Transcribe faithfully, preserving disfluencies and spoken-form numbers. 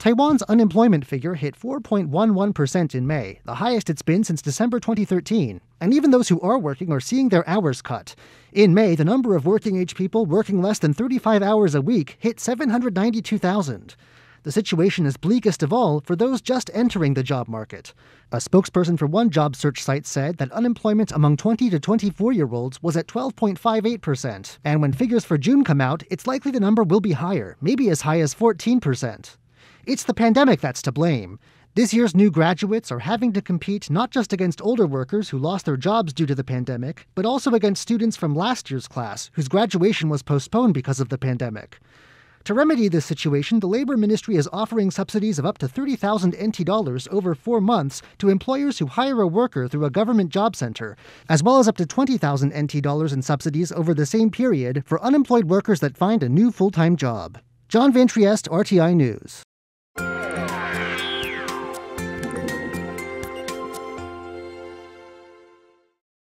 Taiwan's unemployment figure hit four point one one percent in May, the highest it's been since December twenty thirteen. And even those who are working are seeing their hours cut. In May, the number of working-age people working less than thirty-five hours a week hit seven hundred ninety-two thousand. The situation is bleakest of all for those just entering the job market. A spokesperson for one job search site said that unemployment among twenty to twenty-four-year-olds was at twelve point five eight percent. And when figures for June come out, it's likely the number will be higher, maybe as high as fourteen percent. It's the pandemic that's to blame. This year's new graduates are having to compete not just against older workers who lost their jobs due to the pandemic, but also against students from last year's class whose graduation was postponed because of the pandemic. To remedy this situation, the Labor Ministry is offering subsidies of up to thirty thousand N T dollars over four months to employers who hire a worker through a government job center, as well as up to twenty thousand N T dollars in subsidies over the same period for unemployed workers that find a new full-time job. John Van Trieste, R T I News.